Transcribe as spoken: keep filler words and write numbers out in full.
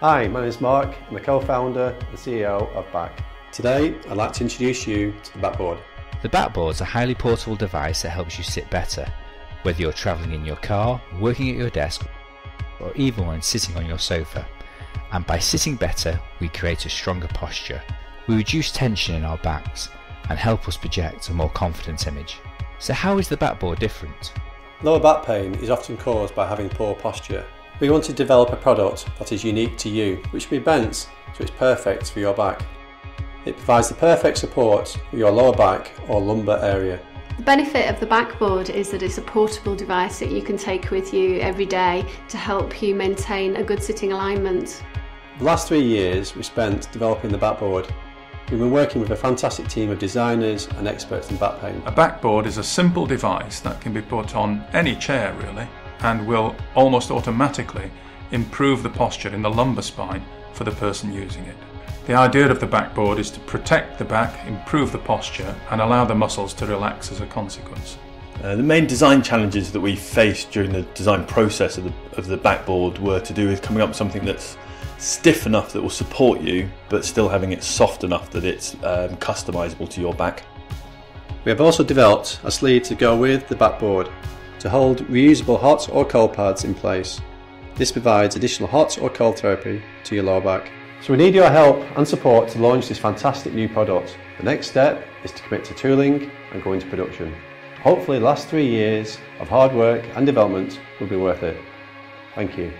Hi, my name is Mark. I'm the co-founder and C E O of Back. Today, I'd like to introduce you to the Backboard. The Backboard's a highly portable device that helps you sit better, whether you're traveling in your car, working at your desk, or even when sitting on your sofa. And by sitting better, we create a stronger posture. We reduce tension in our backs and help us project a more confident image. So how is the Backboard different? Lower back pain is often caused by having poor posture. We want to develop a product that is unique to you, which we bent so it's perfect for your back. It provides the perfect support for your lower back or lumbar area. The benefit of the Backboard is that it's a portable device that you can take with you every day to help you maintain a good sitting alignment. The last three years we spent developing the Backboard. We've been working with a fantastic team of designers and experts in back pain. A Backboard is a simple device that can be put on any chair really, and will almost automatically improve the posture in the lumbar spine for the person using it. The idea of the Backboard is to protect the back, improve the posture and allow the muscles to relax as a consequence. Uh, the main design challenges that we faced during the design process of the, of the Backboard were to do with coming up with something that's stiff enough that will support you but still having it soft enough that it's um, customisable to your back. We have also developed a sleeve to go with the Backboard to hold reusable hot or cold pads in place. This provides additional hot or cold therapy to your lower back. So we need your help and support to launch this fantastic new product. The next step is to commit to tooling and go into production. Hopefully the last three years of hard work and development will be worth it. Thank you.